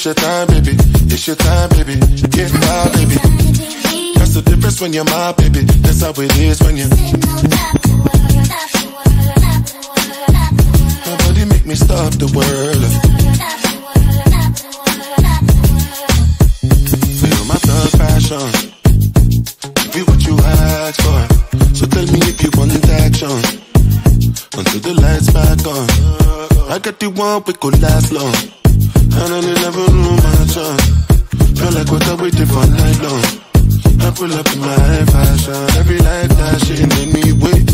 It's your time, baby. It's your time, baby. Get my baby. That's the difference when you're my baby. That's how it is when you're sitting on top of the world, top the world, top the world, top the world. Nobody make me stop the world. Top the world, top the world, top the world. Feel my thug passion. Give you what you ask for. So tell me if you want action. Until the lights back on. I got the one we could last long. And I never knew my time. Feel like what I waited for night long. I pull up in my fashion. Every light that she made me wait.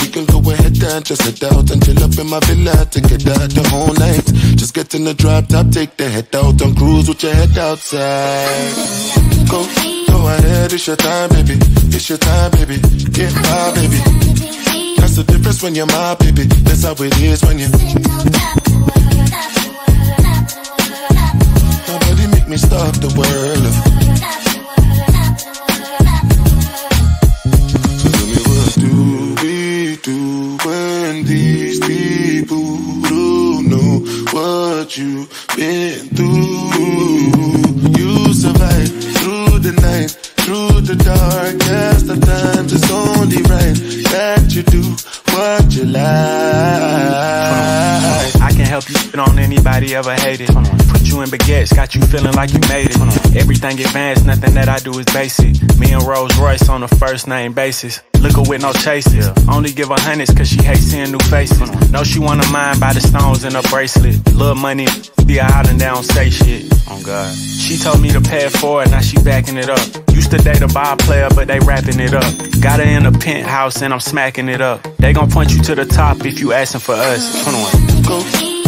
We can go ahead and just head out and chill up in my villa. Take it out the whole night. Just get in the drop top, take the head out and cruise with your head outside. Go ahead, it's your time, baby. It's your time, baby. Get my baby. That's the difference when you're my baby. That's how it is when you're. Let me stop the world. Tell me what do we do when these people don't know what you've been through? You survive through the night, through the darkest of times. It's only right that you do what you like. I can help you spit on anybody ever hated. You in baguettes, got you feeling like you made it. Everything advanced, nothing that I do is basic. Me and Rolls Royce on a first name basis. Look her with no chases. Only give her hundreds cause she hates seeing new faces. Know she wanna mind by the stones in her bracelet. Little money, be a island, they don't say shit. Oh God. She told me to pay it forward, now she backing it up. Used to date a ball player, but they wrapping it up. Got her in a penthouse and I'm smacking it up. They gon' point you to the top if you asking for us. 21.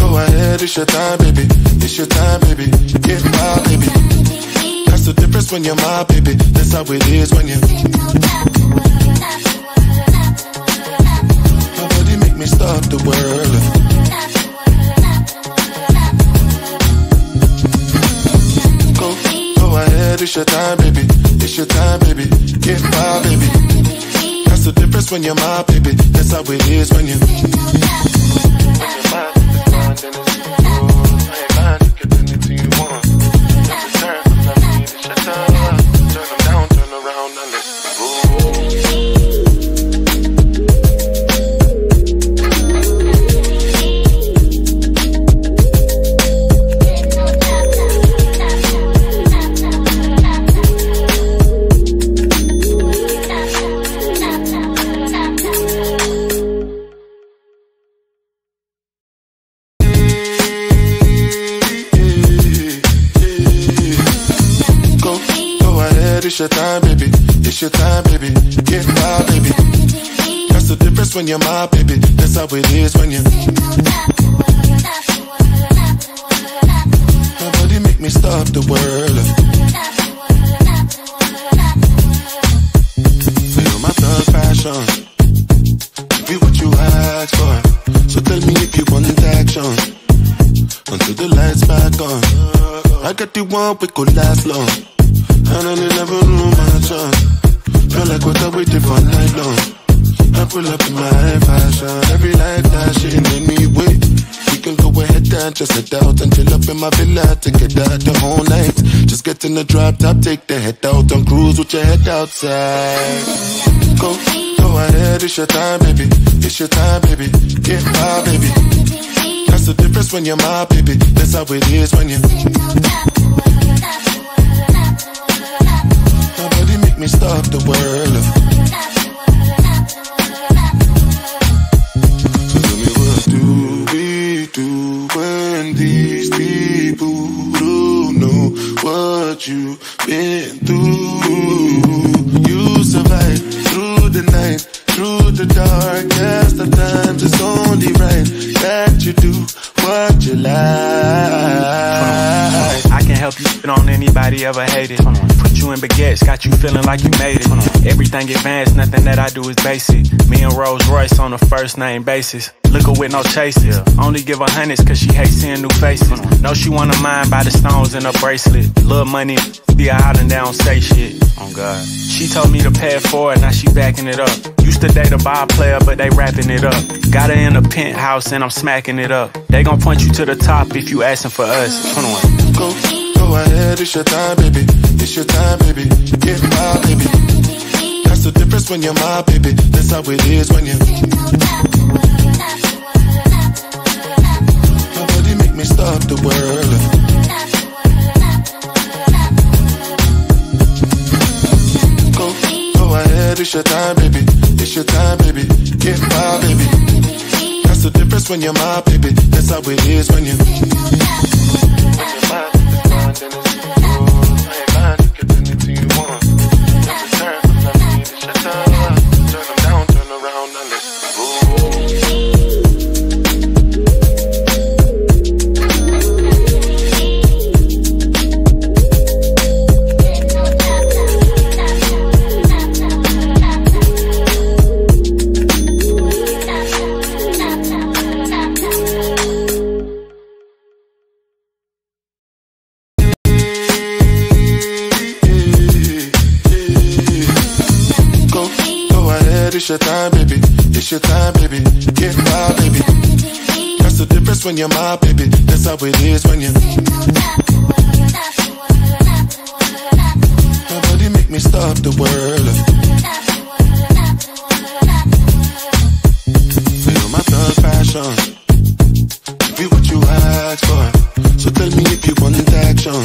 Go ahead, it's your time, baby. It's your time, baby. Get my baby. That's the difference when you're my baby. That's how it is when you're sitting on top of the world, top the world, top the world, top the world. Nobody make me stop the world. Top the world, top the world, top the world. Go ahead, it's your time, baby. It's your time, baby. Get my baby. That's the difference when you're my baby. That's how it is when you're sitting on top of the world, top the world. It's your time, baby. It's your time, baby. Get my baby. That's the difference when you're my baby. That's how it is when you're sitting on top of the world, top the world, top the world, top the world. Nobody make me stop the world. Top the world, top the world, top the world. Feel my thug passion. Give you what you ask for. So tell me if you want action. Until the lights back on. I got the one we could last long. And I never knew my time. Feel like what I waited for night long. I pull up in my fashion. Every light that she made me wait. We can go ahead and just head out and chill up in my villa. Take it out the whole night. Just get in the drop top, take the head out and cruise with your head outside. Go ahead, it's your time, baby. It's your time, baby. Get my baby. That's the difference when you're my baby. That's how it is when you're sitting on top of the world, top the world, top the world. Make me stop the world. Tell me what do we do when these people don't know what you've been through? You survive through the night, through the darkest of times. It's only right that you do what you like. I can help you spit on anybody ever hated. You in baguettes, got you feeling like you made it. Everything advanced, nothing that I do is basic. Me and Rolls Royce on a first name basis. Look her with no chases. Only give her hundreds cause she hates seeing new faces. Know she wanna mind by the stones in her bracelet. Little money, be a island, they don't say shit. Oh God. She told me to pay it forward, now she backing it up. Used to date a ball player, but they wrapping it up. Got her in a penthouse and I'm smacking it up. They gon' point you to the top if you asking for us. 21. go ahead, it's your time, baby. It's your time, baby. Get my baby. That's the difference when you're my baby. That's how it is when you. Nobody make me stop the world. It's your time, baby. It's your time, baby. Get my baby. That's the difference when you're my baby. That's how it is when you. It's your time, baby. It's your time, baby. Get my baby. That's the difference when you're my baby. That's how it is when you. Nobody make me stop the world. Feel my thug passion. Give you what you ask for. So tell me if you want action.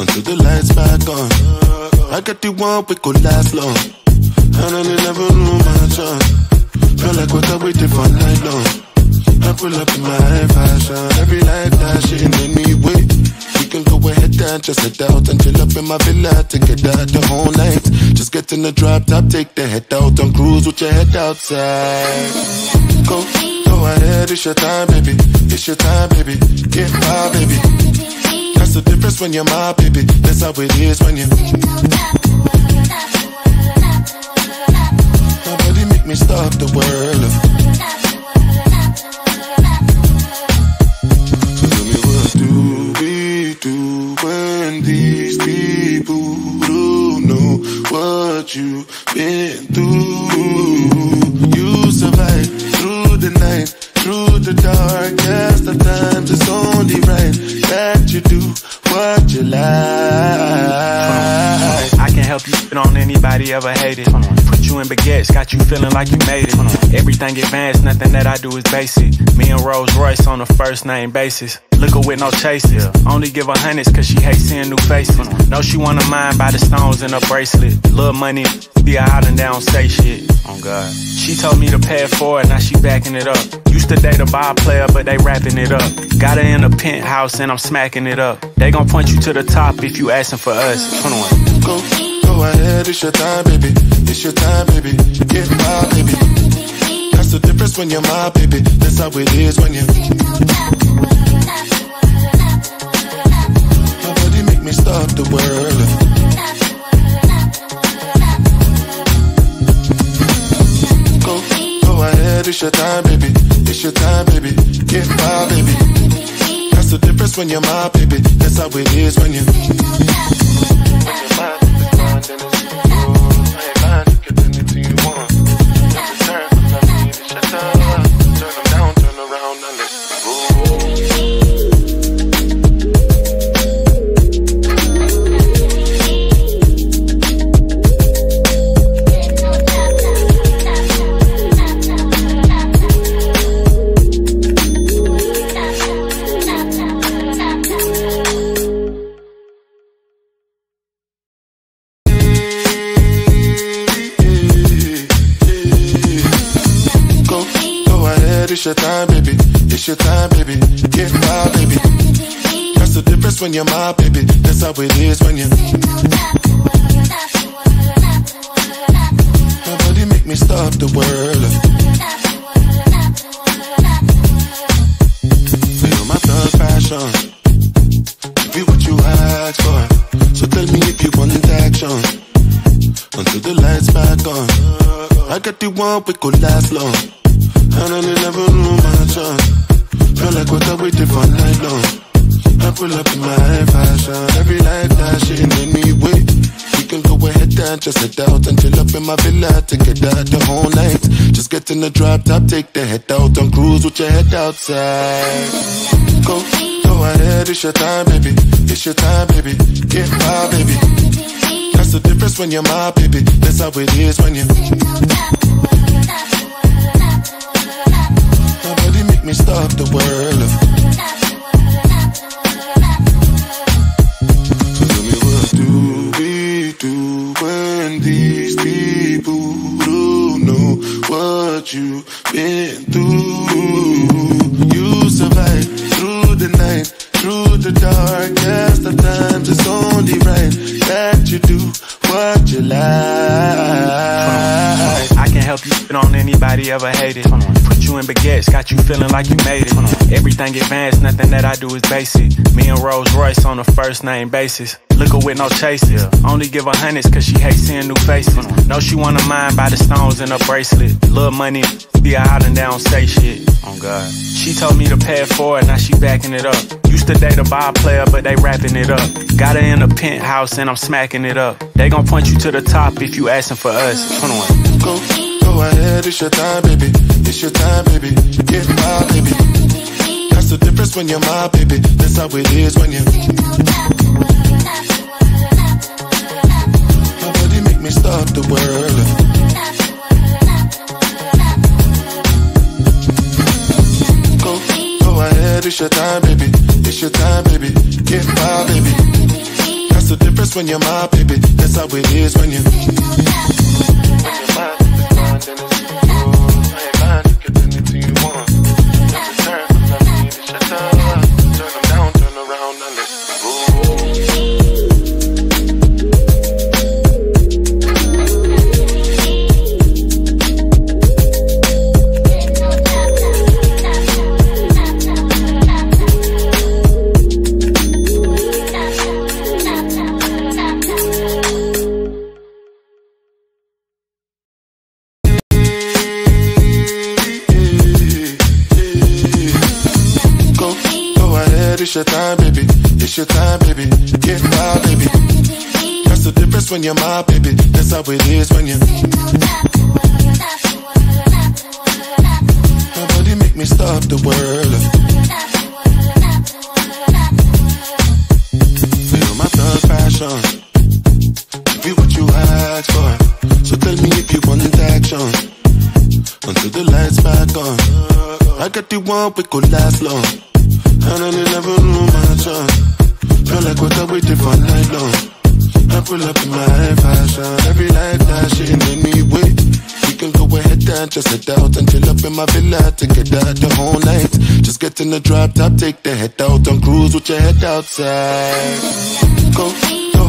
Until the lights back on. I got the one we could last long. And I never knew my turn. Feel like what I waited for night long. I pull up in my fashion. Every light that shit in any way. We can go ahead and just head out and chill up in my villa to get out the whole night. Just get in the drop top, take the head out and cruise with your head outside. Go ahead, it's your time, baby. It's your time, baby. Get my baby. That's the difference when you're my baby. That's how it is when you. Make me stop the world. So tell me what do we do when these people don't know what you've been through? You survive through the night, through the darkest of times. It's only right that you do what you like. I can't help you spit on anybody ever hated. You in baguettes, got you feeling like you made it. Everything advanced, nothing that I do is basic. Me and Rolls Royce on a first name basis. Look her with no chases. Only give her hundreds cause she hates seeing new faces. Know she want her mind by the stones in her bracelet. Little money, be a hot and down, say shit. Oh God. She told me to pay it forward, now she backing it up. Used to date a ball player, but they wrapping it up. Got her in a penthouse and I'm smacking it up. They gon' point you to the top if you asking for us. 21. Go ahead, it's your time, baby. It's your time, baby. Get my baby. That's the difference when you're my baby. That's how it is when you. Nobody make me stop the world. Go ahead, it's your time, baby. It's your time, baby. Get my baby. That's the difference when you're my baby. That's how it is when you. It's your time, baby. It's your time, baby. Get my baby. That's the difference when you're my baby. That's how it is when you. Nobody make me stop the world. Feel my thug passion. Give you what you ask for. So tell me if you want action. Until the lights back on. I got the one we could last long. And I never knew my turn. Feel like what I waited for night long. I pull up in my fashion. Every light that shit in any way. We can go ahead and just head out and chill up in my villa to get out the whole night. Just get in the drop top, take the head out and cruise with your head outside. Go Go ahead, it's your time, baby. It's your time, baby. Get my baby. That's the difference when you're my baby. That's how it is when you. Nobody make me stop the world. What you've been through, you survived through the night, through the darkest of times. It's only right that you do what you like. I can help you spit on anybody ever hated. Put you in baguettes, got you feeling like you made it. Everything advanced, nothing that I do is basic. Me and Rolls Royce on a first name basis. Look her with no chases, yeah. Only give her hundreds cause she hates seeing new faces. Know she wanna mind by the stones in her bracelet. Little money, be out and down, say shit. Oh God. She told me to pay it forward, now she backing it up. Used to date a ball player, but they wrapping it up. Got her in a penthouse and I'm smacking it up. They gon' point you to the top if you asking for us. 21. Go ahead, it's your time, baby. It's your time, baby. Get my baby. That's the difference when you're my baby. That's how it is when you. Nobody make me stop the world. Go ahead, it's your time, baby. It's your time, baby. Get my baby. That's the difference when you're my baby. That's how it is when you. When you're mine, it's mine, then it's yours. I ain't mine, you can do anything you want. Every turn, I mean, it's your time. Turn them down, turn around, and let's go. It's your time, baby. It's your time, baby. Get my baby. That's the difference when you're my baby. That's how it is when you. Nobody make me stop the world. Feel my thug passion. Give you what you ask for. So tell me if you want action. Until the lights back on. I got the one we could last long. And I never knew my chance. Feel like what I waited for night long. I pull up in my high fashion. Every light flashing anyway. We can go ahead and just head out and chill up in my villa together the whole night. Just get in the drop top, take the head out and cruise with your head outside. Go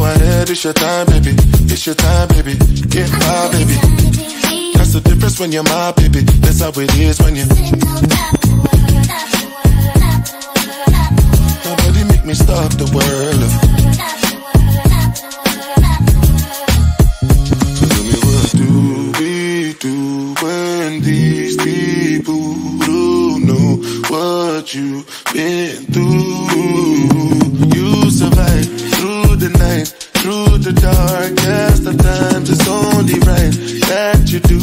ahead, it's your time, baby. It's your time, baby. Get my baby. That's the difference when you're my baby. That's how it is when you. Nobody make me stop the world. So tell me, what do we do when these people don't know what you've been through? You survived through the night, through the darkest of times. It's only right that you do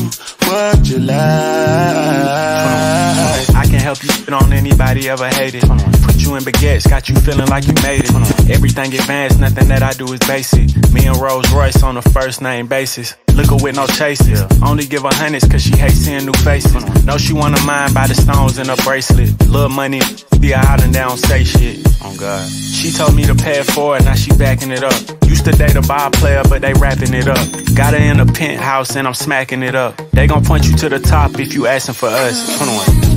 what you like. I can help you spit on anybody ever hated. Put you in baguettes, got you feeling like you made it. Everything advanced, nothing that I do is basic. Me and Rolls Royce on a first name basis. Look her with no chases, yeah. Only give her hundreds cause she hates seeing new faces. Know she wanna mind by the stones in her bracelet. Little money, be out and down, say shit. Oh God. She told me to pay it forward, now she backing it up. Used to date a ball player, but they wrapping it up. Got her in a penthouse and I'm smacking it up. They gon' point you to the top if you asking for us. 21.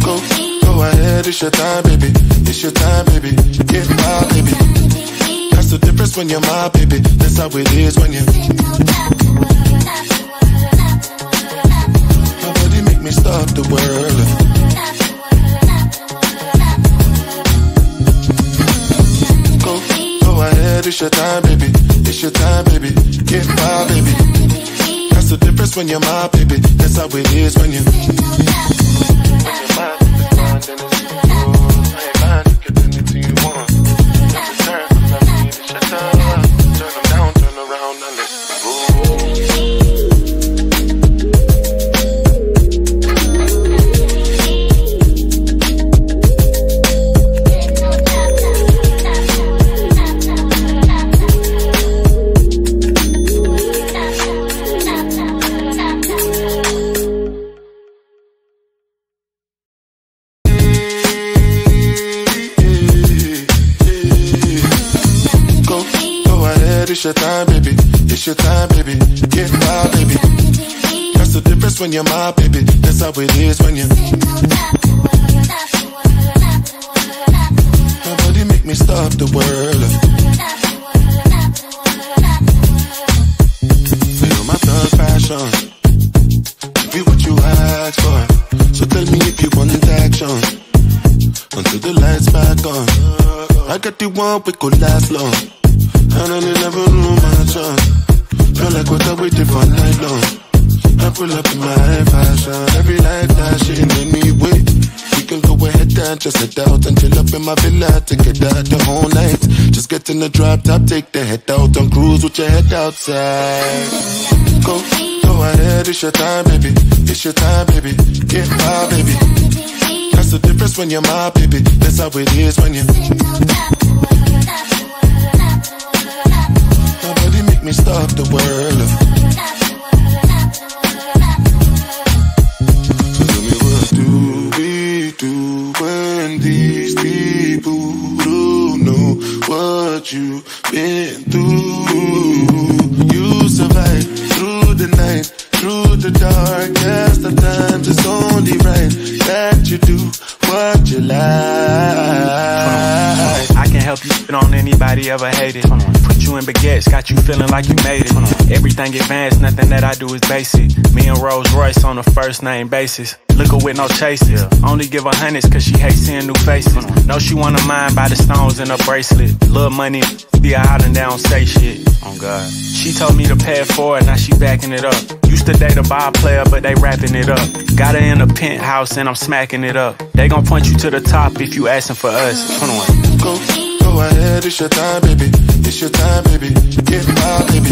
Go ahead, it's your time, baby. It's your time, baby. Get my baby. That's the difference when you're my baby. That's how it is when you. Nobody make me stop the world. It's your time, baby. It's your time, baby. Get my baby. That's the difference when you're my baby. That's how it is when you. When you're mine, it's mine, then it's yours. I ain't mine, you can do anything you want. Every turn, I mean, it's your time. Turn them down, turn around, and let's go. your time, baby. It's your time, baby. Get my baby. That's the difference when you're my baby. That's how it is when you're nobody make me stop the world. Feel my thug passion. Be what you ask for. So tell me if you want action until the lights back on. I got the one we could last long. And I never knew my chance. Feel like what I waited for night long. I pull up in my fashion. Every light flashing anyway. We can go ahead and just head out and chill up in my villa together the whole night. Just get in the drop top, take the head out and cruise with your head outside. Go ahead, it's your time, baby. It's your time, baby. Get my baby. That's the difference when you're my baby. That's how it is when you're me stop the world. So tell me, what do we do when these people don't know what you've been through? You survive through the night, through the darkest of times. It's only right that you do what you like. I can help you sit on anybody ever hated. Put you in baguettes, got you feeling like you made it. Everything advanced, nothing that I do is basic. Me and Rolls Royce on a first name basis. Look her with no chases. Only give her hundreds cause she hates seeing new faces. Know she wanna mind by the stones in her bracelet. Love money, be a out and down, say shit. Oh God. She told me to pay it forward, now she backing it up. Used to date a ball player, but they wrapping it up. Got her in a penthouse and I'm smacking it up. They gon' point you to the top if you asking for us. Hold on. Go ahead, it's your time, baby. It's your time, baby. Get my baby.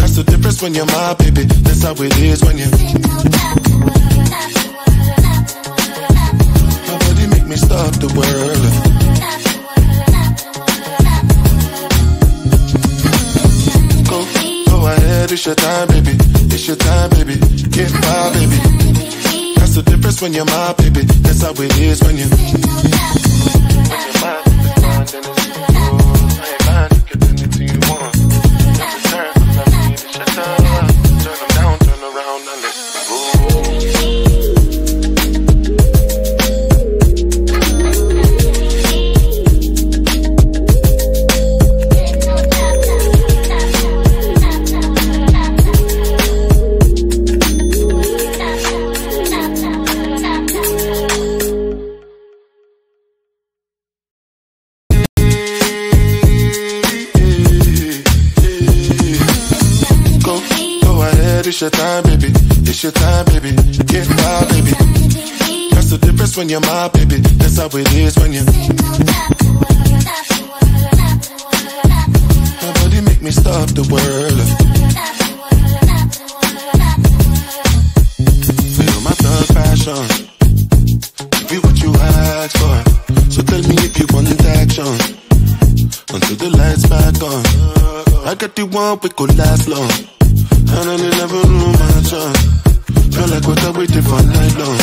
That's the difference when you're my baby. That's how it is when you're nobody make me stop the world. Go ahead, it's your time, baby. It's your time, baby. Get my baby. That's the difference when you're my baby. That's how it is when you're it's your time, baby. It's your time, baby. Get my baby. That's the difference when you're my baby. That's how it is when you're nobody make me stop the world. Feel my thug passion. Be what you ask for. So tell me if you want action until the lights back on. I got the one we could last long. And I never knew my chance. Feel like what I waited for night long.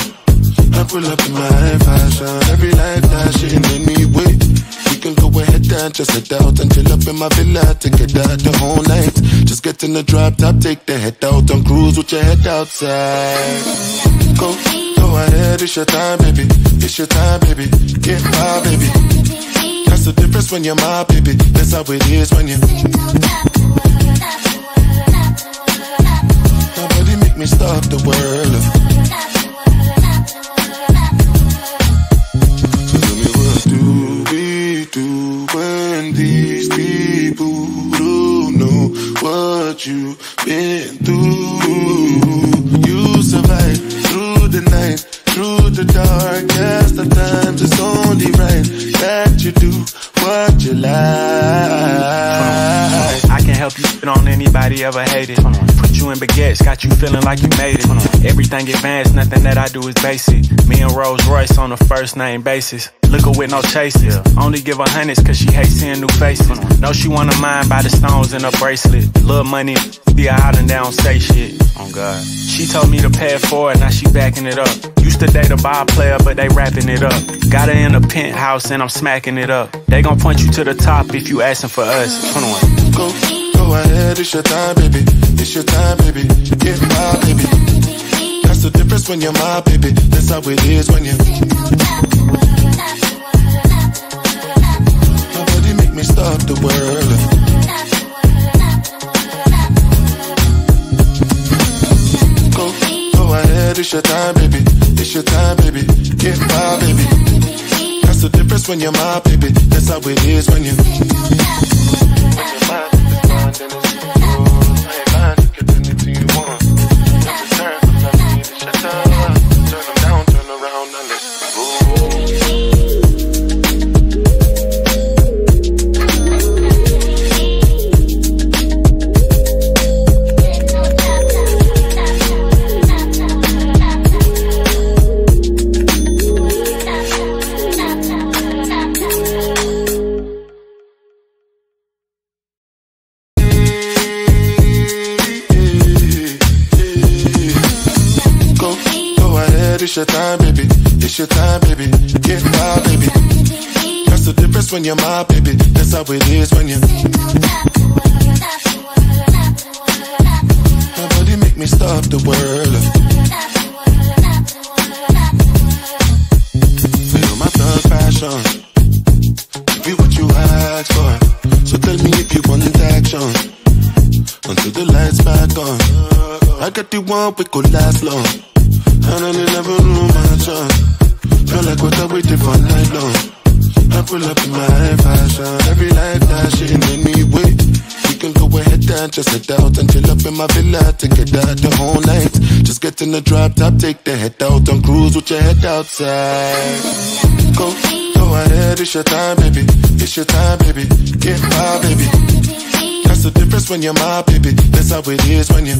I pull up in my fashion. Every light flashing anyway. We can go ahead and just head out and chill up in my villa together the whole night. Just get in the drop top, take the head out and cruise with your head outside. Go ahead, it's your time, baby. It's your time, baby. Get my baby. That's the difference when you're my baby. That's how it is when you're me stop the world. So tell me, what do we do when these people don't know what you've been through? You survive through the night, through the darkest of times. It's only right that you do what you like. I can help you sit on anybody ever hated. You in baguettes, got you feeling like you made it. Everything advanced, nothing that I do is basic. Me and Rolls Royce on a first name basis. Look her with no chases. Only give her hundreds cause she hates seeing new faces. Know she wanna mind by the stones in her bracelet. Lil' money, be a out and down, say shit. Oh God. She told me to pay it forward, now she backing it up. Used to date a ball player, but they wrapping it up. Got her in a penthouse and I'm smacking it up. They gon' point you to the top if you asking for us. 21. Go ahead, it's your time, baby. It's your time, baby. Get my baby. That's the difference when you're my baby. That's how it is when you. Stop the world. Go ahead, it's your time, baby. It's your time, baby. Get my baby. That's the difference when you're my baby. That's how it is when you. It's your time, baby. It's your time, baby. Get my baby. That's the difference when you're my baby. That's how it is when you. Nobody make me stop the world. Feel my thug passion. Give you what you ask for. So tell me if you want action. Until the lights back on. I got the one we could last long. And I never knew my time. Feel like what I waited for night long. I pull up in my fashion. Every light flashing anyway. We can go ahead and just head out and chill up in my villa to get out the whole night. Just get in the drop top, take the head out and cruise with your head outside. Go ahead, it's your time, baby. It's your time, baby. Get my baby. That's the difference when you're my baby. That's how it is when you.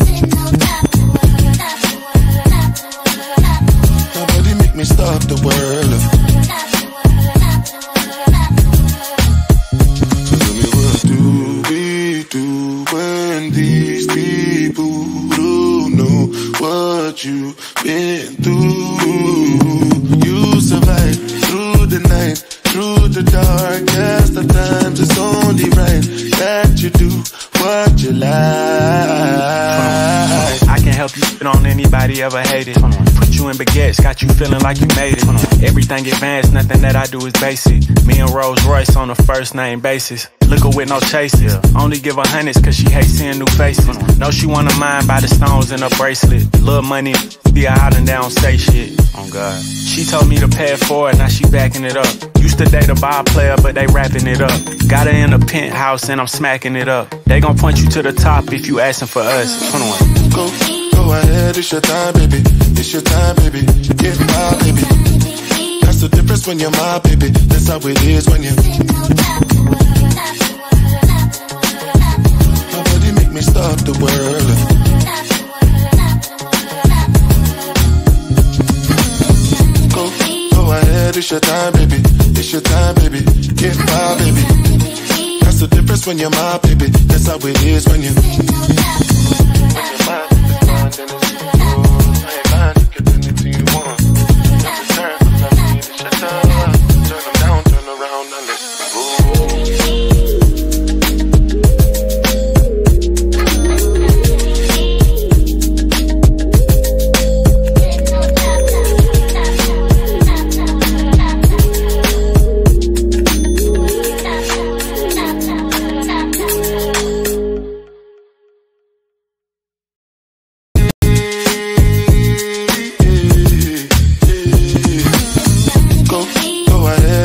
Let me stop the world. So tell me, what do we do when these people don't know what you've been through? You survive through the night, through the darkest of times. It's only right that you do what you like. I can help you sit on anybody ever hated. Put you in baguettes, got you feeling like you made it. Everything advanced, nothing that I do is basic. Me and Rolls Royce on a first name basis. Look her with no chases. Only give her hundreds cause she hates seeing new faces. Know she wanna mind by the stones in her bracelet. Lil' money, be a out and down, say shit. Oh God. She told me to pay it forward, now she backing it up. Used to date a ball player, but they wrapping it up. Got her in a penthouse and I'm smacking it up. They gon' point you to the top if you asking for us. 21. Go ahead, it's your time, baby. It's your time, baby. Get my baby. That's the difference when you're my baby. That's how it is when you. Nobody make me stop the world. Go ahead, it's your time, baby. It's your time, baby. Get my baby. That's the difference when you're my baby. That's how it is when you.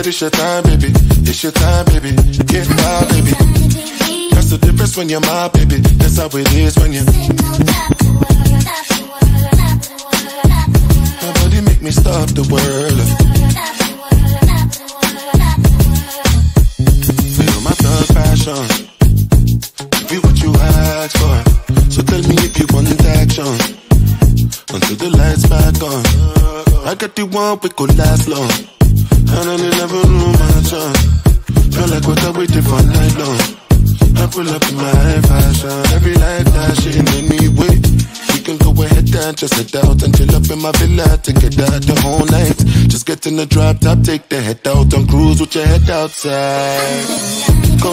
It's your time, baby. It's your time, baby. Get my baby. That's the difference when you're my baby. That's how it is when you. Nobody make me stop the world. Feel my thug passion. Give you what you ask for. So tell me if you want action. Until the lights back on. I got the one we could last long. And I never room on a chance. Feel like what I waited for night long. I pull up in my fashion. Every light that shit made me wait. You can go ahead and just head out and chill up in my villa to get out the whole night. Just get in the drop top, take the head out and cruise with your head outside. Go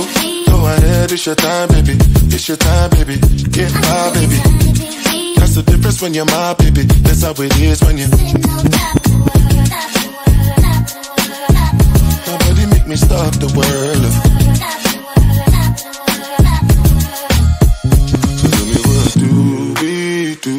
ahead, it's your time, baby. It's your time, baby. Get my baby. That's the difference when you're my baby. That's how it is when you're me stop the world. Tell me what do we do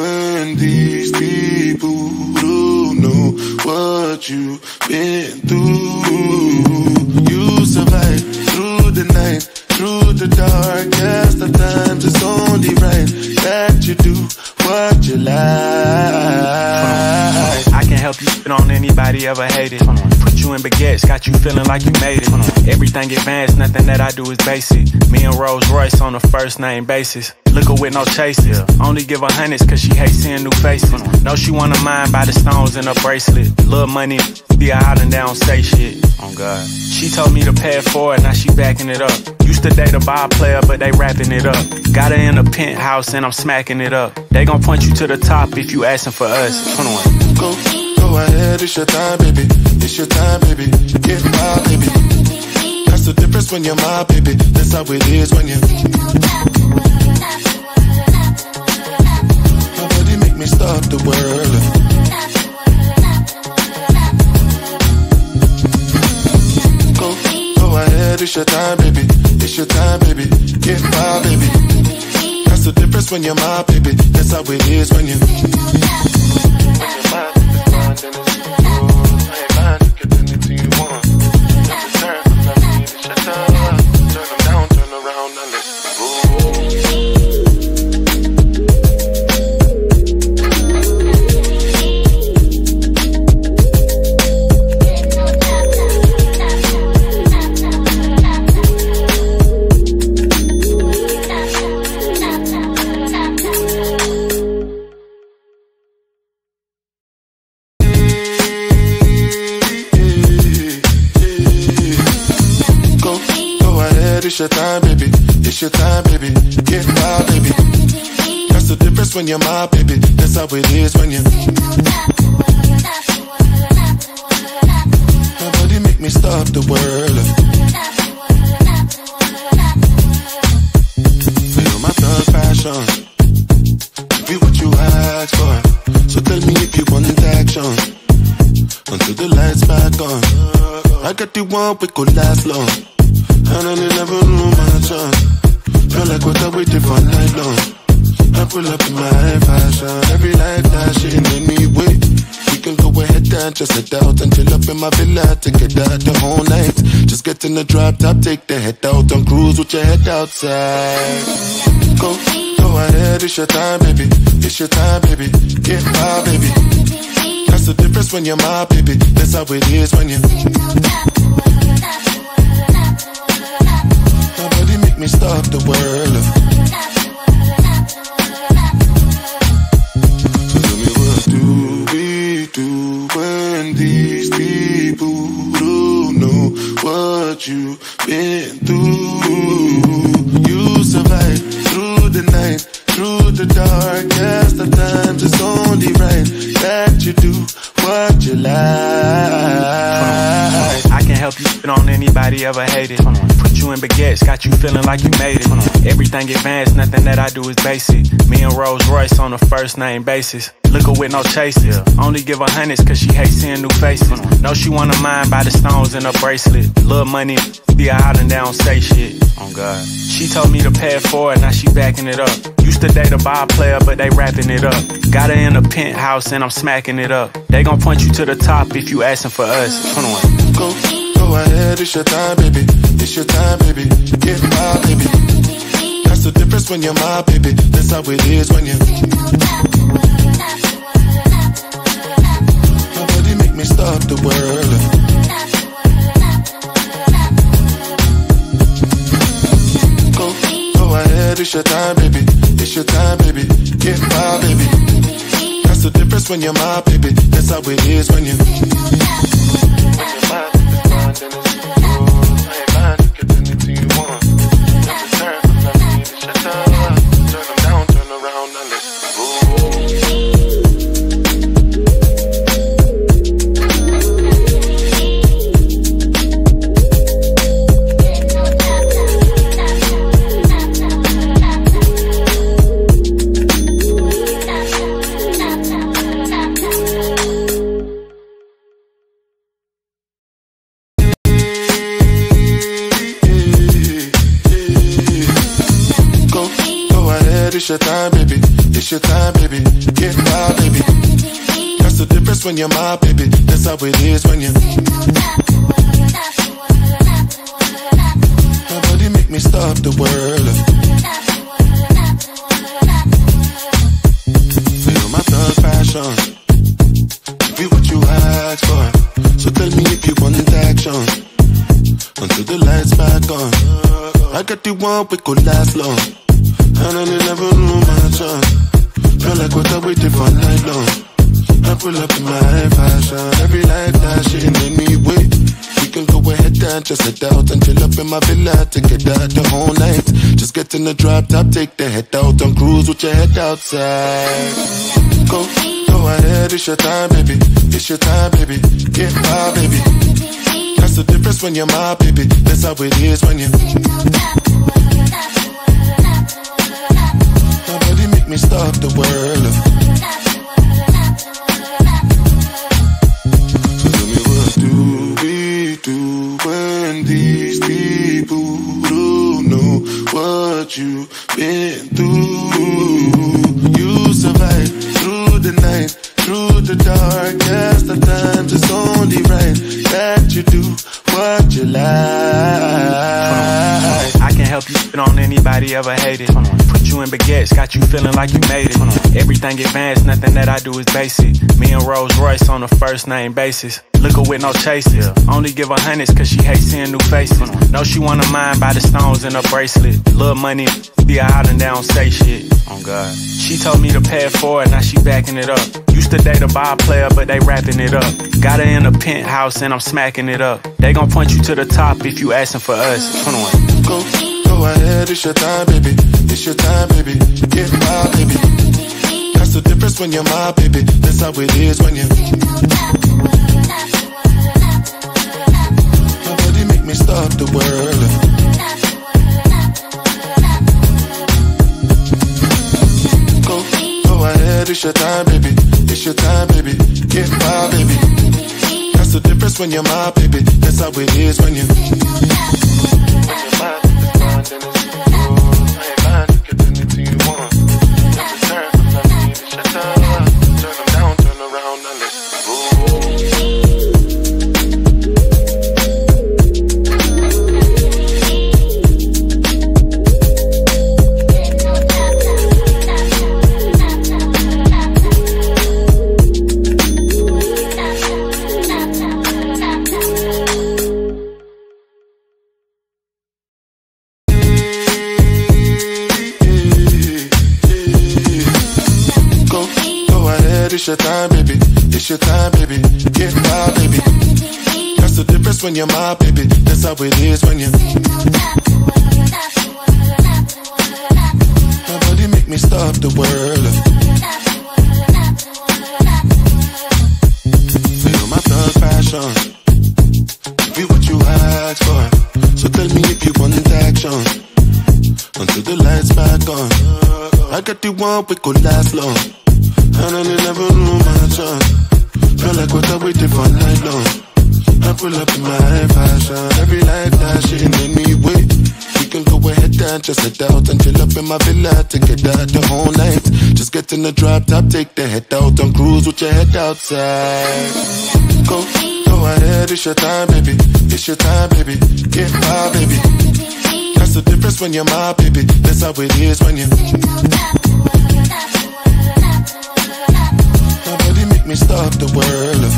when these people don't know what you've been through? You survive through the night, through the darkest of times. It's only right that you do what you like. I can help you sit on anybody ever hated. Put you in baguettes, got you feeling like you made it. Everything advanced, nothing that I do is basic. Me and Rolls Royce on a first name basis. Look her with no chases. Only give her hundreds cause she hates seeing new faces. Know she wanna mind by the stones in her bracelet. Little money, be a out and down, say shit. Oh God. She told me to pay it forward, now she backing it up. Used to date a bar player, but they wrapping it up. Got her in a penthouse and I'm smacking it up. They gon' point you to the top if you asking for us. 21. Go ahead, it's your time, baby. It's your time, baby. Get my baby. That's the difference when you're my baby. That's how it is when you're. Stop the world. Go ahead, it's your time, baby. It's your time, baby. Get my baby. That's the difference when you're my baby. That's how it is when you. When your mind is blind and it's cool. When your mind you can do anything you want. Just turn from nothing, it's your time. Turn them down, turn around and let's move. It's your time, baby. It's your time, baby. Get my baby. That's the difference when you're my baby. That's how it is when you. Nobody make me stop the world. Feel my thug passion. Give you what you ask for. So tell me if you want action. Until the lights back on. I got the one we could last long. And I never room on a chance. Feel like what I waited for night long. I pull up in my fashion. Every light that shit made me wait. We can go ahead and just head out and chill up in my villa to get out the whole night. Just get in the drop top, take the head out and cruise with your head outside. Go ahead, it's your time, baby. It's your time, baby. Get my baby. That's the difference when you're my baby. That's how it is when you. Make me stop the world. Tell me what do we do when these people don't know what you've been through? You survive through the night, through the darkest of times. It's only right that you do what you like. I can help you sit on anybody ever hated. You in baguettes, got you feeling like you made it. Everything advanced, nothing that I do is basic. Me and Rolls Royce on a first name basis. Look her with no chases. Only give her hundreds cause she hates seeing new faces. Know she wanna mind by the stones in her bracelet. Little money, be a out and down, say shit. Oh God. She told me to pay it forward, now she backing it up. Used to date a bar player, but they wrapping it up. Got her in a penthouse and I'm smacking it up. They gon' point you to the top if you asking for us. 21. Go ahead, it's your time, baby. It's your time, baby. Get my baby. That's the difference when you're my baby. That's how it is when you. Nobody make me stop the world. Go ahead, it's your time, baby. It's your time, baby. Get my baby. That's the difference when you're my baby. That's how it is when you. It's your time, baby. Get my baby. That's the difference when you're my baby. That's how it is when you're sitting on top of the world, top the world, top the world, top the world. My body make me stop the world. Top the world, top the world, top the world. Feel my thug passion. Give you what you ask for. So tell me if you want action. Until the lights back on. I got the one we could last long. And I never knew my chance. Feel like what I waited for night long. I pull up in my fashion. Every life that shit made me wait. We can go ahead and just head out and chill up in my villa. Take it out the whole night. Just get in the drop top, take the head out and cruise with your head outside. Go ahead, it's your time, baby. It's your time, baby. Get my baby. That's the difference when you're my baby. That's how it is when you're. Make me stop the world. Tell me what do we do when these people don't know what you've been through? You survive through the night, through the darkest of times. It's only right that you do what you like. I can help you spit on anybody ever hated. You in baguettes, got you feeling like you made it. Everything advanced, nothing that I do is basic. Me and Rolls Royce on a first name basis. Look her with no chases. Only give her hundreds cause she hates seeing new faces. Know she wanna mind by the stones in her bracelet. Little money, be a out and down, say shit. Oh God. She told me to pay it forward, now she backing it up. Used to date a ball player, but they wrapping it up. Got her in a penthouse and I'm smacking it up. They gon' point you to the top if you asking for us. 21. Go ahead, it's your time, baby. It's your time, baby. Get my baby. That's the difference when you're my baby. That's how it is when you're sitting on top of the world, top the world, top the world, top the world. Nobody make me stop the world. Top the world, top the world, top the world. Go ahead, it's your time, baby. It's your time, baby. Get my baby. That's the difference when you're my baby. That's how it is when you're sitting on top of the world. It's your time, baby. It's your time, baby. Get my baby. That's the difference when you're my baby. That's how it is when you're sitting on top of the world, top the world, top the world, top the world. Nobody make me stop the world. Top the world, top the world, top the world. Feel my thug passion. Give you what you ask for. So tell me if you want action. Until the lights back on. I got the one we could last long. And I never knew my chance. Feel like what I waited for night long. I pull up in my fashion. Every life that shit made me wait. We can go ahead and just head out and chill up in my villa. Take it out the whole night. Just get in the drop top, take the head out and cruise with your head outside. Go ahead, it's your time, baby. It's your time, baby. Get my baby. That's the difference when you're my baby. That's how it is when you're sitting on top of the world, top the world, top the world. Make me stop the world.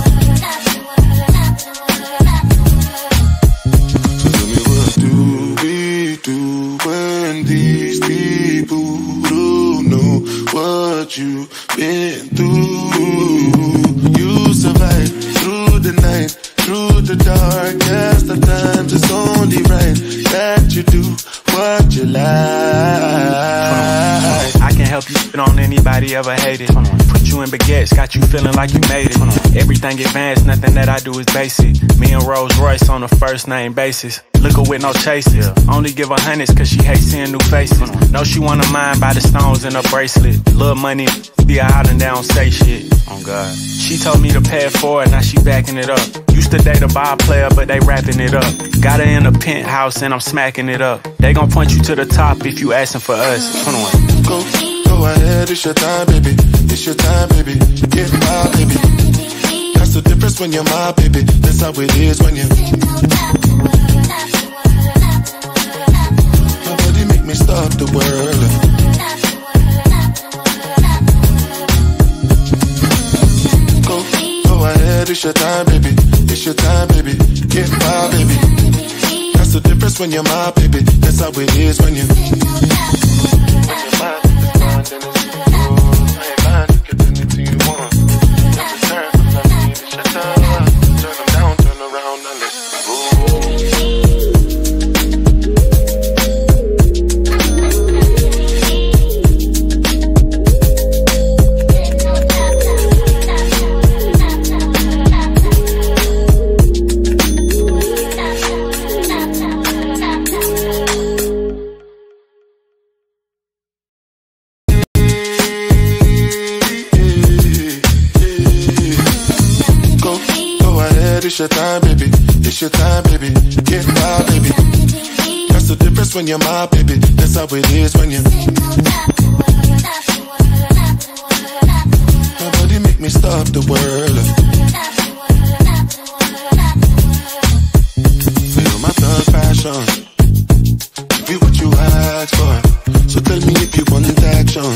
Tell me what do we do when these people don't know what you've been through? You survive through the night, through the darkest of times. It's only right that you do what you like. I can help you spit on anybody ever hated. You in baguettes, got you feeling like you made it. Everything advanced, nothing that I do is basic. Me and Rolls Royce on a first name basis. Look her with no chases. Only give her hundreds cause she hates seeing new faces. Know she wanna mind by the stones in her bracelet. Little money, be a out and down, say shit. Oh God. She told me to pay it forward, now she backing it up. Used to date a ball player, but they wrapping it up. Got her in a penthouse and I'm smacking it up. They gon' point you to the top if you asking for us. 21. Go go ahead, it's your time, baby. It's your time, baby. Get my baby. That's the difference when you're my baby. That's how it is when you're sitting on top of the world, top the world, top the world, top the world. Nobody make me stop the world. Top the world, top the world, top the world. Go ahead, it's your time, baby. It's your time, baby. Get my baby. That's the difference when you're my baby. That's how it is when you're sitting on top of the world. It's your time, baby. It's your time, baby. Get my baby. That's the difference when you're my baby. That's how it is when you're sitting on top of the world, top the world, top the world, top the world. Nobody make me stop the world. Top the world, top the world, top the world. Feel my thug passion. Give you what you ask for. So tell me if you want action.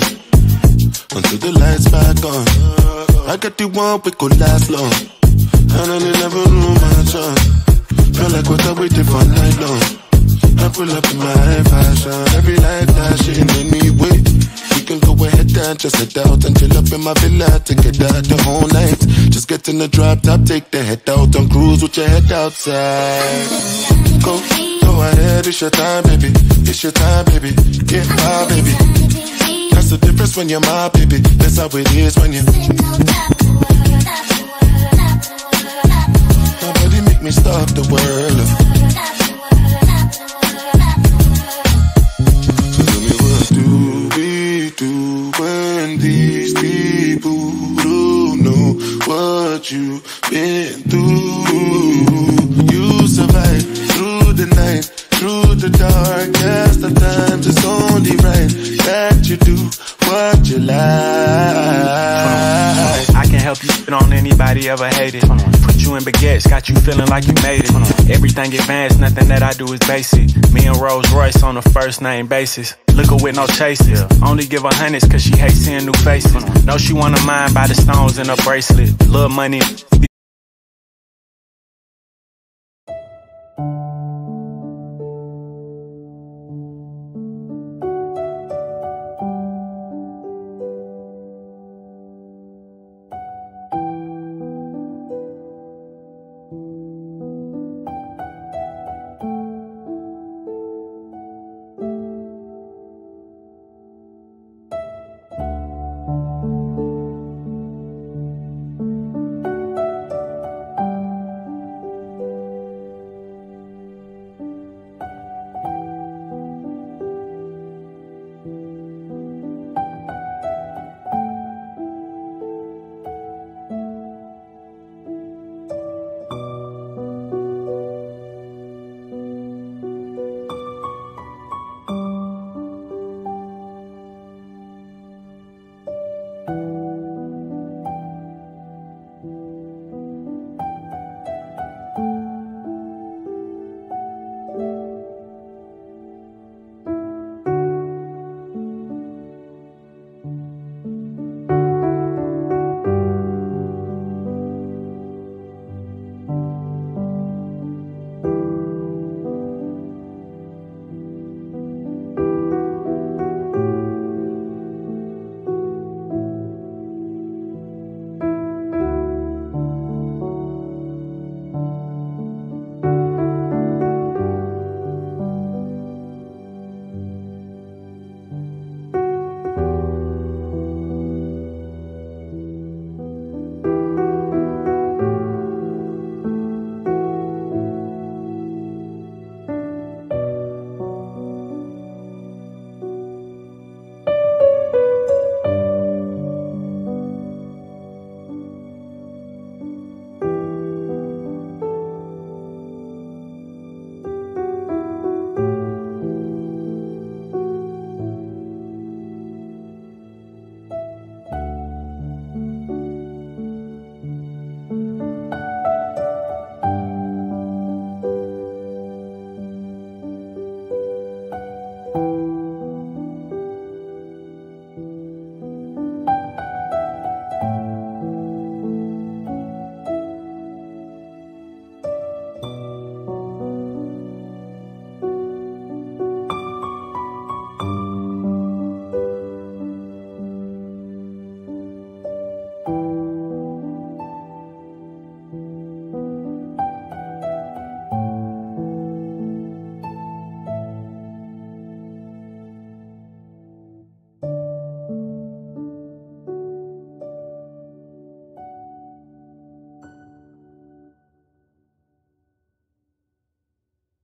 Until the lights back on. I got the one we could last long. I don't never know my turn. Feel like what I waited for night long. I pull up in my fashion. Every light flashing anyway. We can go ahead and just head out and chill up in my villa to get out the whole night. Just get in the drop top, take the head out and cruise with your head outside. Go ahead, it's your time, baby. It's your time, baby. Get my baby. That's the difference when you're my baby. That's how it is when you're. Nobody make me stop the world. So tell me what do we do when these people don't know what you've been through? You survive through the night, through the darkest of times. It's only right that you do what you like. I can't help you spit on anybody ever hated. Put you in baguettes, got you feeling like you made it. Everything advanced, nothing that I do is basic. Me and Rolls Royce on a first name basis. Look her with no chases. Only give her hundreds cause she hates seeing new faces. Know she wanna mind by the stones in her bracelet. Little money.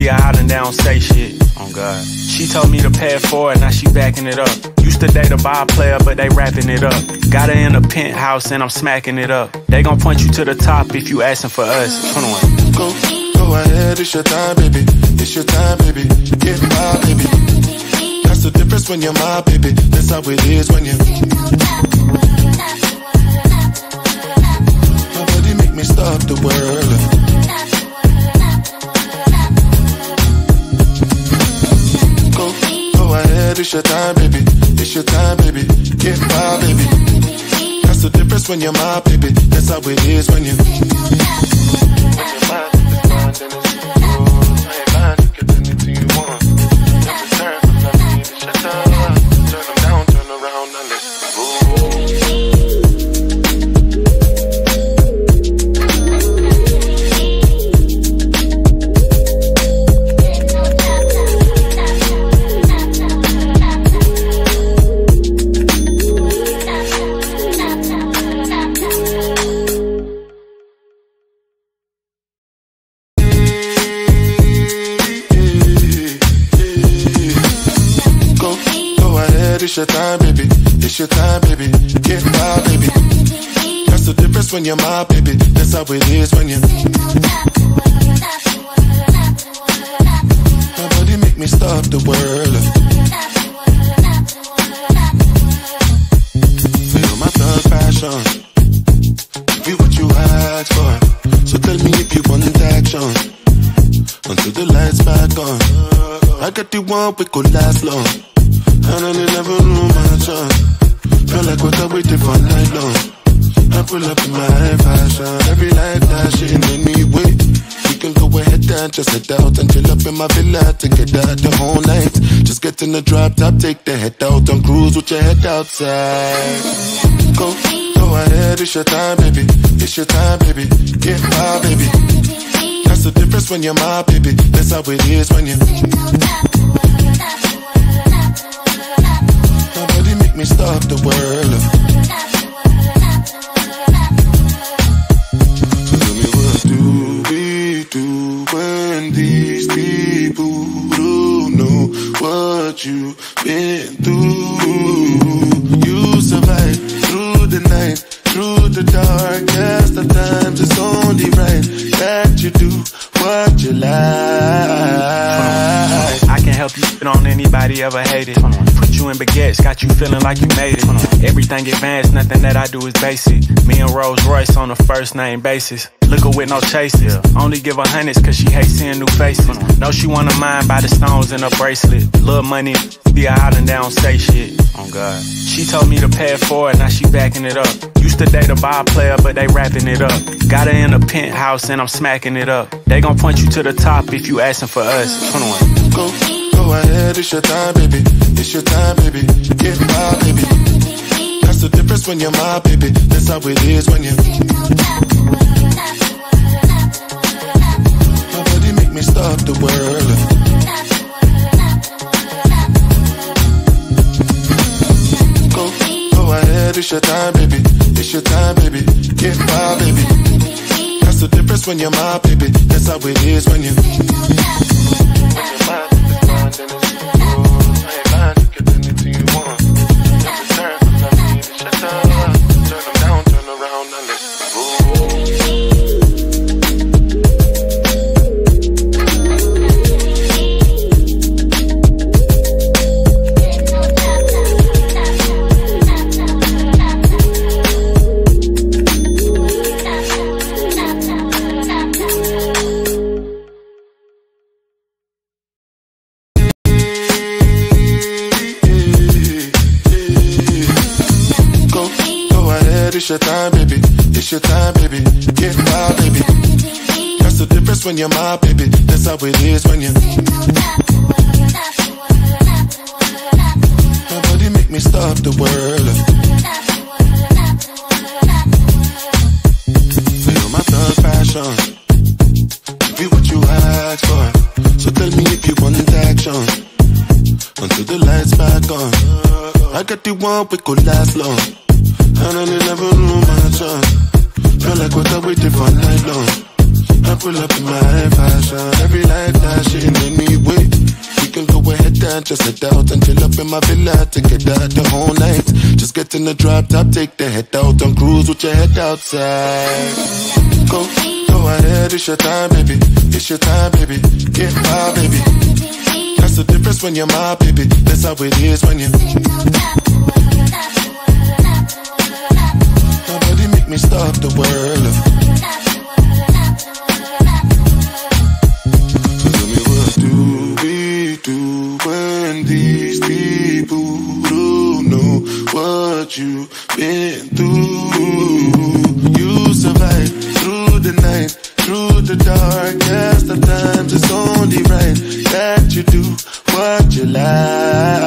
be a hot and down, say shit. Oh God. She told me to pay it forward, now she backing it up. Used to date a ball player, but they wrapping it up. Got her in a penthouse and I'm smacking it up. They gon' point you to the top if you asking for us. 21. Go ahead, it's your time, baby. It's your time, baby. Get my baby. That's the difference when you're my baby. That's how it is when you're. Stop the world. Go ahead, it's your time, baby. It's your time, baby. Get my baby. That's the difference when you're my baby. That's how it is when you. It's your time, baby. It's your time, baby. Get my baby. That's the difference when you're my baby. That's how it is when you. Nobody make me stop the world. Feel my thug passion. Give you what you ask for. So tell me if you want action. Until the lights back on. I got the one we could last long. And I never knew my chance. Feel like what I waited for night long. I pull up in my high fashion. Every light flashing anyway. We can go ahead and just head out and chill up in my villa. Take it out the whole night. Just get in the drop top, take the head out and cruise with your head outside. Go ahead, it's your time, baby. It's your time, baby. Get my baby. That's the difference when you're my baby. That's how it is when you. Me stop the world. So tell me what do we do when these people don't know what you've been through? You survive through the night, through the darkest of times. It's only right that you do what you like. I can't help you sit on anybody ever hated. You in baguettes, got you feeling like you made it. Everything advanced, nothing that I do is basic. Me and Rolls Royce on a first name basis. Look her with no chases. Only give her hundreds cause she hates seeing new faces. Know she wanna mind by the stones in her bracelet. Little money, be a hot and down, say shit. Oh God. She told me to pay it forward, now she backing it up. Used to date a ball player, but they wrapping it up. Got her in a penthouse and I'm smacking it up. They gon' point you to the top if you asking for us. 21. Go ahead, it's your time, baby. It's your time, baby. Get my baby. That's the difference when you're my baby. That's how it is when you. Nobody make me stop the world. Go ahead, it's your time, baby. It's your time, baby. Get my baby. That's the difference when you're my baby. That's how it is when you. It's your time, baby. It's your time, baby. Get my baby. That's the difference when you're my baby. That's how it is when you. Nobody make me stop the world. Feel my thug passion. Give you what you ask for. So tell me if you want action. Until the lights back on. I got the one we could last long. And I never knew my chance. Feel like what I waited for night long. I pull up in my fashion. Every life that she in any way. We can go ahead and just sit out and chill up in my villa together the whole night. Just get in the drop top, take the head out and cruise with your head outside. Go ahead, it's your time, baby. It's your time, baby. Get my baby. That's the difference when you're my baby. That's how it is when you sitting on top of the world, top of the world, top of the world, top of the world. Nobody make me stop the world. What you been through, you survived through the night, through the darkest of times. It's only right that you do what you like.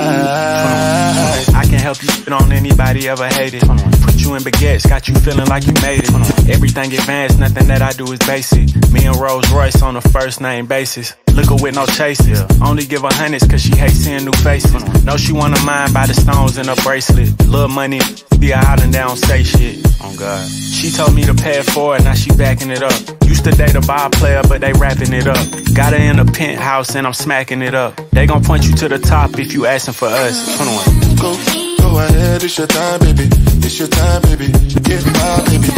I can help you spit on anybody ever hated. Put you in baguettes, got you feeling like you made it. Everything advanced, nothing that I do is basic. Me and Rolls Royce on a first name basis. Look her with no chases. Only give her hundreds cause she hates seeing new faces. Know she wanna mind by the stones in her bracelet. Little money, be a island that don't say shit. Oh God. She told me to pay it forward, now she backing it up. Used to date a ball player, but they wrapping it up. Got her in a penthouse and I'm smacking it up. They gon' point you to the top if you asking for us. Go ahead, it's your time, baby. It's your time, baby. Get my baby.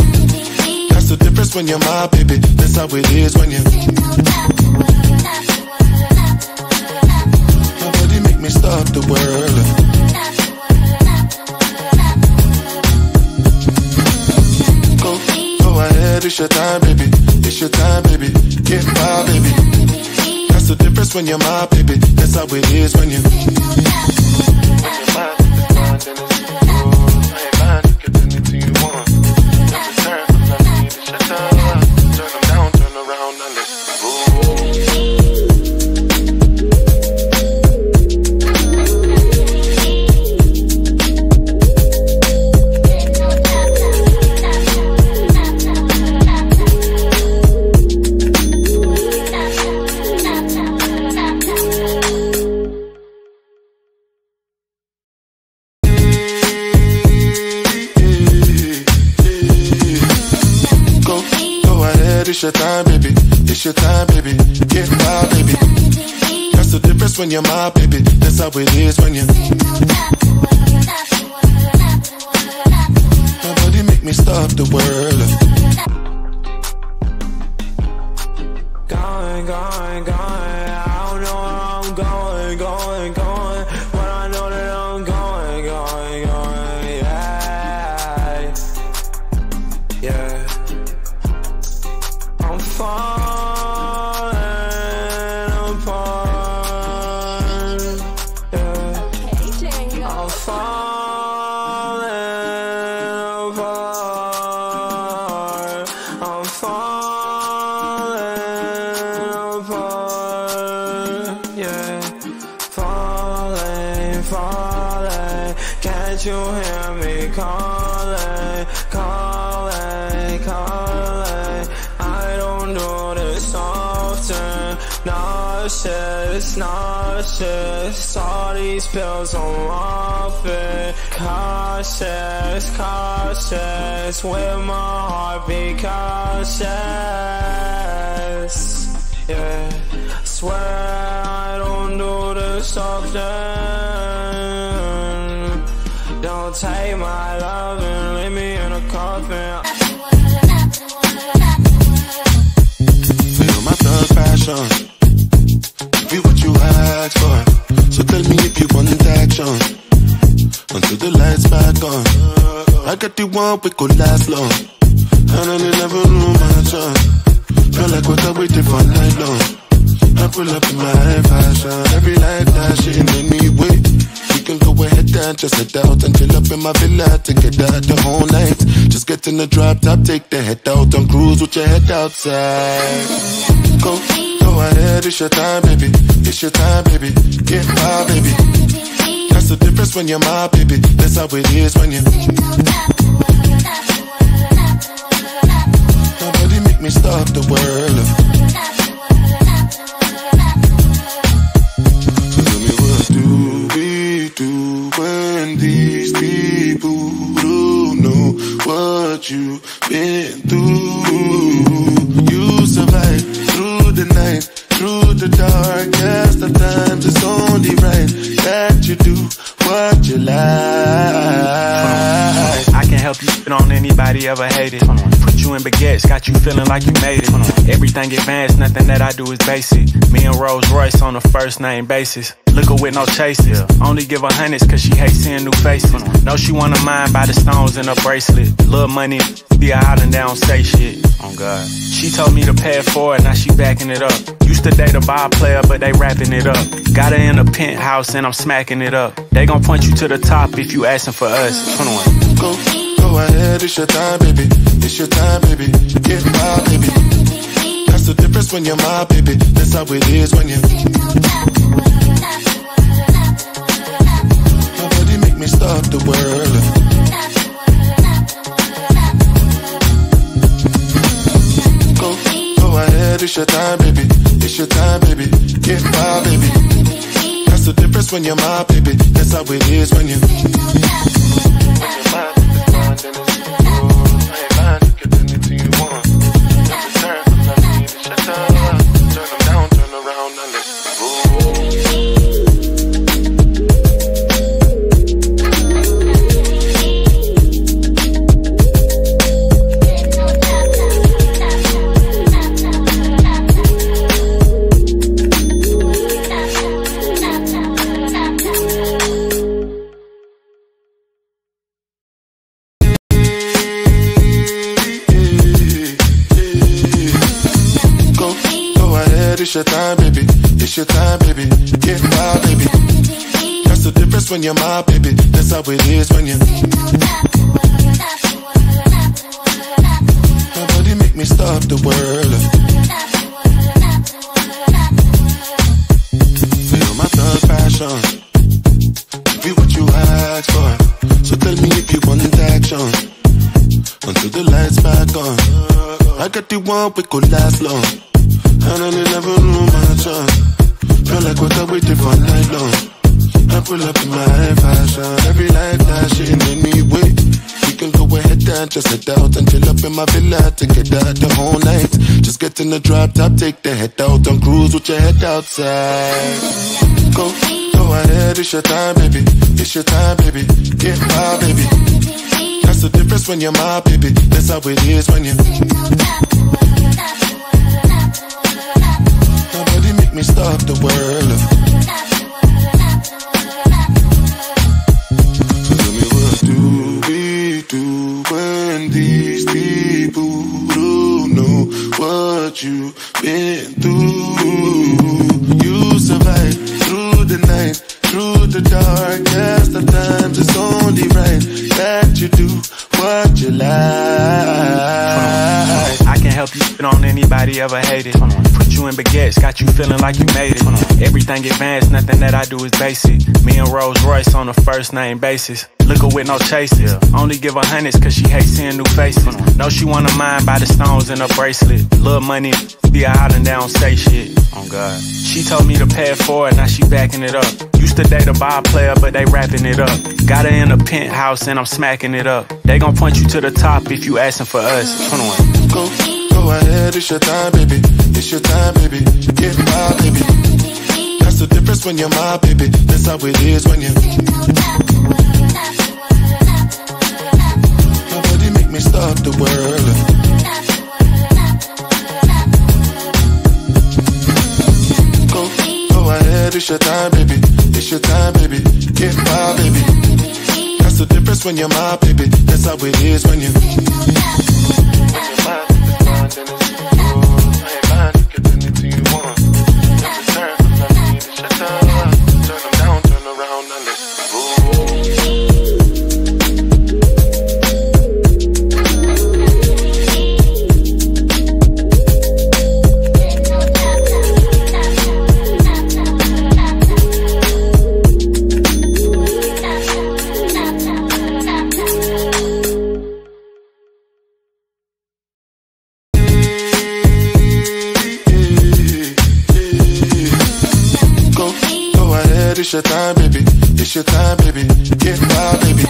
That's the difference when you're my baby. That's how it is when you. Stop the world. Go ahead, it's your time, baby. It's your time, baby. Get my baby. That's the difference when you're my baby. That's how it is when you. It's your time, baby. It's your time, baby. Get my baby. That's the difference when you're my baby. That's how it is when you. Nobody make me stop the world. Going, going, going. I don't know where I'm going, going, going. But I know that I'm going, going, going. Yeah, yeah. Falling apart, yeah. I'm falling apart. I'm falling apart, yeah. Falling, falling. Can't you hear me calling, calling, calling? Do this often, nauseous, nauseous. All these pills I'm off it. Cautious, cautious. With my heart be cautious. Yeah, I swear I don't do this often. Don't take my love and leave me in a coffin. Fashion, be what you ask for. So tell me if you want action until the lights back on. I got the one we could last long, and I never knew my chance. Feel like what I waited for night long. I pull up in my fashion, every light flashing anyway. We can go ahead and just head out and chill up in my villa together the whole night. Just get in the drop top, take the head out and cruise with your head outside. Go ahead, it's your time, baby. It's your time, baby. Get my baby. That's the difference when you're my baby. That's how it is when you. Nobody make me stop the world. Tell me what do we do when these people don't know what you've been through? You survived. and baguettes got you feeling like you made it. Everything advanced, nothing that I do is basic. Me and Rolls Royce on a first name basis. Look her with no chases, only give her hundreds cause she hates seeing new faces. Know she wanna mind by the stones in her bracelet. Little money, be a island, they don't say shit. Oh God. She told me to pay it forward, now she backing it up. Used to date a ball player, but they wrapping it up. Got her in a penthouse and I'm smacking it up. They gon' point you to the top if you asking for us. Come on. Go ahead, it's your time, baby. It's your time, baby. Get my baby. That's the difference when you're my baby. That's how it is when you. Stop the world. Go ahead, it's your time, baby. It's your time, baby. Get my baby. That's the difference when you're my baby. That's how it is when you. It's your time, baby. It's your time, baby. Get my baby. That's the difference when you're my baby. That's how it is when you. Nobody make me stop the world. Feel my thug passion. Be what you ask for. So tell me if you want action. Until the lights back on. I got the one we could last long. And I never knew my time. Feel like what I waited for night long. I pull up in my fashion. Every life that shit made me wait. You can go ahead and just head out and chill up in my villa to get out the whole night. Just get in the drop top, take the head out and cruise with your head outside. Go ahead, it's your time, baby. It's your time, baby. Get my baby. That's the difference when you're my baby. That's how it is when you. Make me stop the world. Tell me what do we do when these people don't know what you've been through? You survive through the night, through the darkest of times. It's only right that you do what you like. I can't help you spit on anybody ever hated. You in baguettes, got you feeling like you made it. Everything advanced, nothing that I do is basic. Me and Rolls Royce on a first name basis. Look her with no chases, only give her hundreds cause she hates seeing new faces. Know she wanna mind by the stones in her bracelet. Little money, be a island, they don't say shit. Oh God. She told me to pay it forward, now she backing it up. Used to date a ball player, but they wrapping it up. Got her in a penthouse and I'm smacking it up. They gon' point you to the top if you asking for us. 21. Go ahead, it's your time, baby. It's your time, baby. Get my baby. That's the difference when you're my baby. That's how it is when you. Nobody make me stop the world. Go ahead, it's your time, baby. It's your time, baby. Get my baby. That's the difference when you're my baby. That's how it is when you. It's your time, baby. It's your time, baby. Get my baby.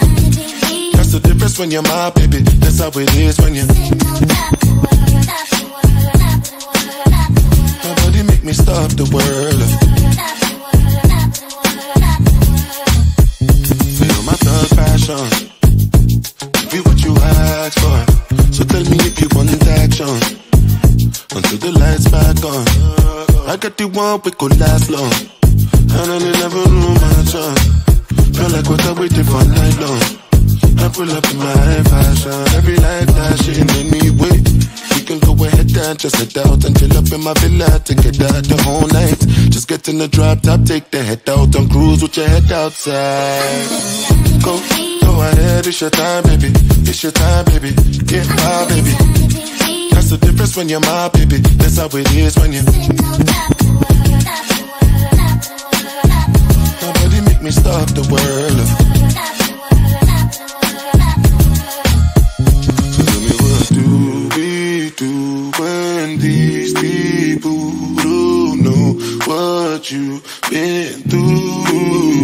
That's the difference when you're my baby. That's how it is when you. Nobody make me stop the world. Feel my thug passion. Be what you ask for. So tell me if you want that. back on. I got the one we could last long. And I never knew my time. Feel like what I waited for night long. I pull up in my fashion. Every light that shit in any way. You can go ahead and just head out and chill up in my villa to get out the whole night. Just get in the drop top, take the head out and cruise with your head outside. Go ahead, it's your time, baby. It's your time, baby. Get my baby. That's the difference when you're my baby. That's how it is when you sitting on top the world, top the world, top the world, top the world. Nobody make me stop the world. Top the world, top the world, top the world. So tell me, what do we do when these people don't know what you've been through?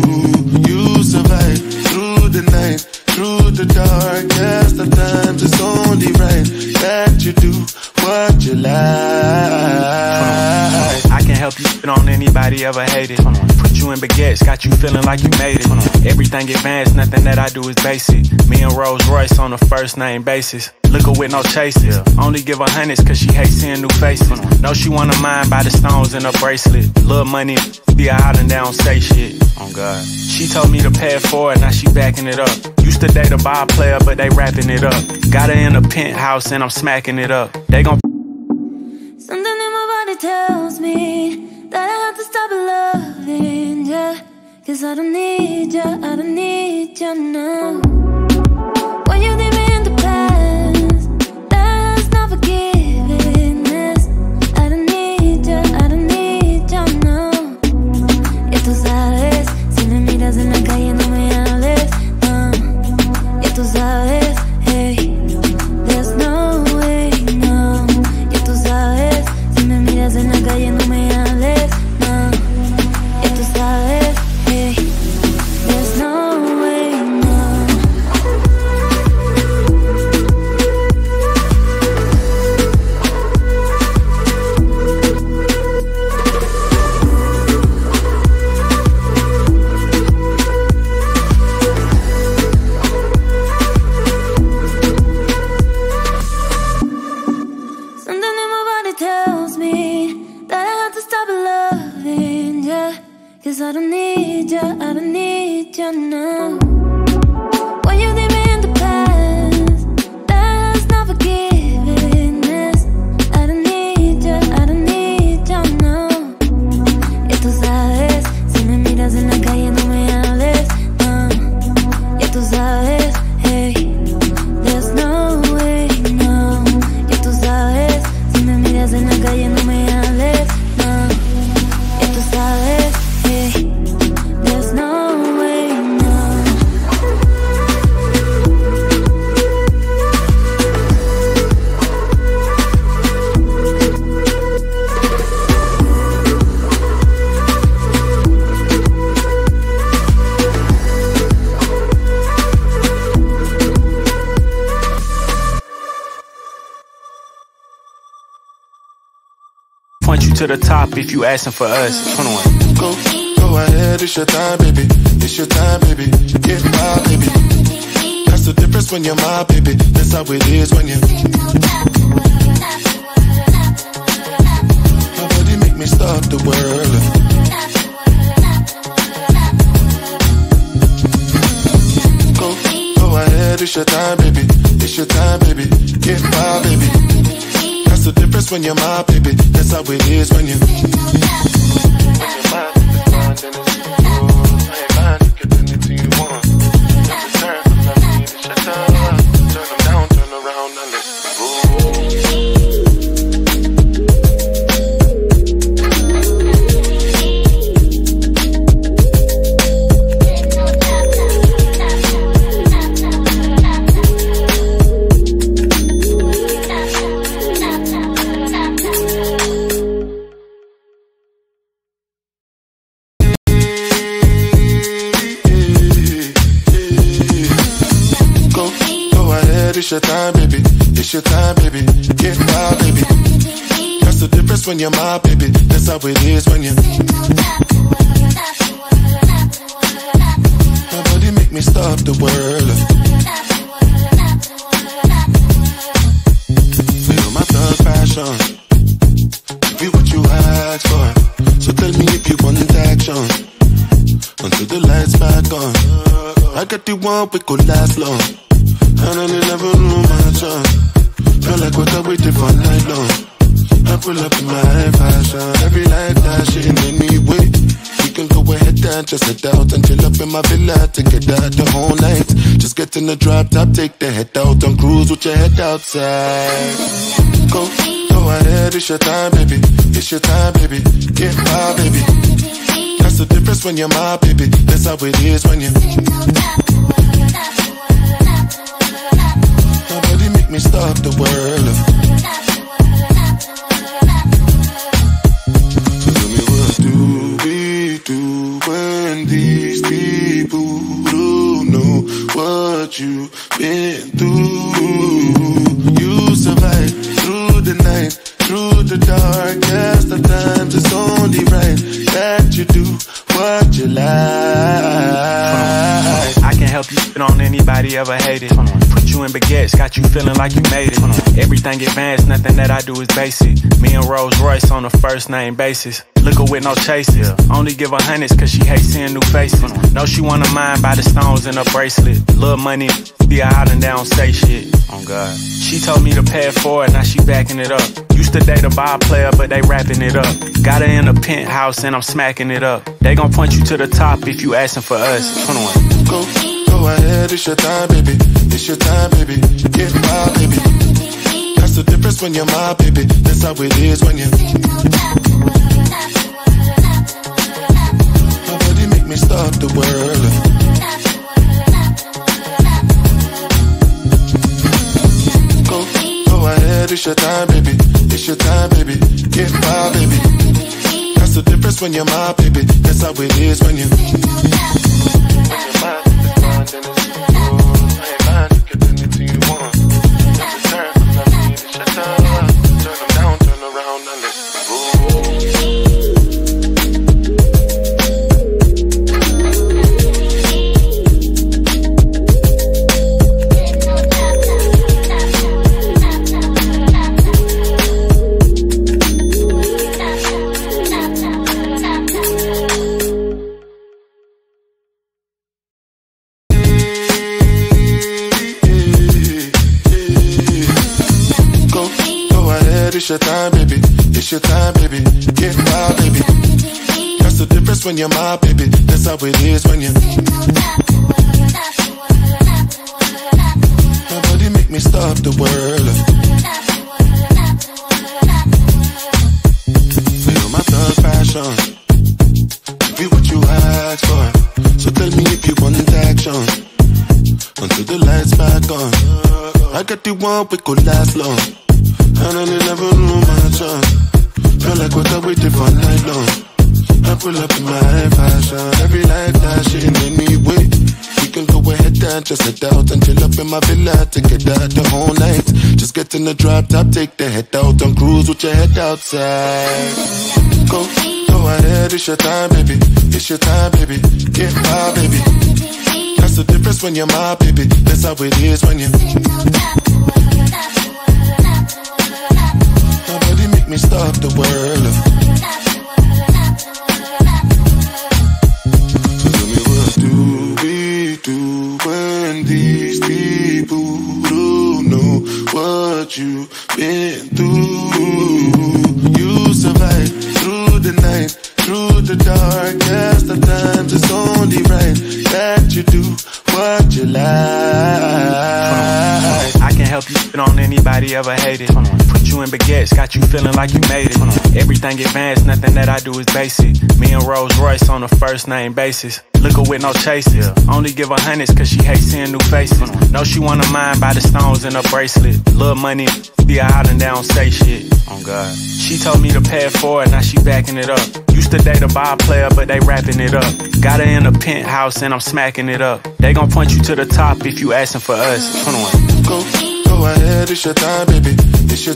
You survive through the night, through the darkest of times. It's only right that you do what you like. I can't help you spit on anybody ever hated. Put you in baguettes, got you feeling like you made it. Everything advanced, nothing that I do is basic. Me and Rolls Royce on a first name basis. Look her with no chases. Only give her hundreds cause she hates seeing new faces. Know she wanna mind by the stones in her bracelet. Little money, be a hot and down, say shit. Oh God. She told me to pay it forward, now she backing it up. Used to date a ball player, but they wrapping it up. Got her in a penthouse and I'm smacking it up. They gon' something in my body tells me that I have to stop loving ya, cause I don't need ya, I don't need ya now. When you leave me in the past, that's not forgiveness. I don't need ya, I don't need ya now. Y tú sabes, si me miras en la calle no me hables, no. Y tú sabes, hey, there's no way, no. Y tú sabes, si me miras en la calle no me hables, no. Y tú sabes, hey, there's no way, cause I don't need ya, I don't need ya now. When you leave me in the past, that's not forgiveness. I don't need ya, I don't need ya now. Y tú sabes, si me miras en la calle no me hables, no. Y tú sabes, hey, there's no way, no. Y tú sabes, si me miras en la calle no me hables, no. Y tú sabes, there's no way, no. Point you to the top if you asking for us. 21. Go. Go ahead, it's your time, baby. It's your time, baby. Get my baby. That's the difference when you're my baby. That's how it is when you sitting on top the world, top the world, top the world, top the world. Nobody make me stop the world. Go ahead, it's your time, baby. It's your time, baby. Get my baby. That's the difference when you're my baby. That's how it is when you sitting on top the world. It's your time, baby. It's your time, baby. Get my baby. That's the difference when you're my baby. That's how it is when you sitting on top the world, top the world, top the world, top the world. Nobody make me stop the world. Top the world, top the world, top the world, top the world. Feel my thug fashion. We asked for. So tell me if you want action until the lights back on. I got the one we could last long, and I never knew my chance. Feel like what I waited for night long. I pull up in my fashion, every light dashing anyway. We can go ahead and just head out and chill up in my villa, take it out the whole night. Just get in the drop top, take the head out and cruise with your head outside. Go. Go ahead, it's your time, baby. It's your time, baby. Get by, baby. That's the difference when you're my baby. That's how it is when you sitting on top the world, top the world, top the world, top the world. Nobody make me stop the world. So tell me, what do we do when these people don't know what you've been through? You survived through the night, through the darkest of times. It's only right that you do what you like. I can help you spit on anybody ever hated. Put you in baguettes, got you feeling like you made it. Everything advanced, nothing that I do is basic. Me and Rolls Royce on a first name basis. Look her with no chases. Only give her hundreds cause she hates seeing new faces. Know she wanna mind by the stones in her bracelet. Little money, be out and down, say shit. Oh God. She told me to pay it forward, now she backing it up. Used to date a ball player, but they wrapping it up. Got her in a penthouse and I'm smacking it up. They gon' point you to the top if you asking for us. 21. Go ahead, it's your time, baby. It's your time, baby. Get my baby. That's the difference when you're my baby. That's how it is when you. Stop the world. Go ahead, it's your time, baby. It's your time, baby. Get by, baby. That's the difference when you're my baby. That's how it is when you. It's your time, baby. It's your time, baby. Get by, baby. That's the difference when you're my baby. That's how it is when you sitting on top the world, top the world, top the world, top the world. Nobody make me stop the world. Feel my thug fashion. Give you what you ask for. So tell me if you want action until the lights back on. I got the one we could last long, and I never knew my chance. Feel like what I waited for night long. I pull up in my fashion, every light dashing anyway. We can go ahead and just head out and chill up in my villa, take it out the whole night. Just get in the drop top, take the head out and cruise with your head outside. Go ahead, it's your time, baby. It's your time, baby. Get by, baby. That's the difference when you're my baby. That's how it is when you sitting on top the world, top the world, top the world. Nobody make me stop the world. So tell me, what do we do when these people don't know what you've been through? You survived through the night, through the darkest of times. It's only right that you do what you like. I can help you spit on anybody ever hated. Put you in baguettes, got you feeling like you made it. Everything advanced, nothing that I do is basic. Me and Rolls Royce on a first name basis. Look her with no chases. Only give her hundreds cause she hates seeing new faces. Know she wanna mind by the stones in her bracelet. Little money, be out and down, say shit. Oh God. She told me to pay it forward, now she backing it up. Used to date a ball player, but they wrapping it up. Got her in a penthouse and I'm smacking it up. They gon' point you to the top if you asking for us. 21. Go ahead, it's your time, baby. It's your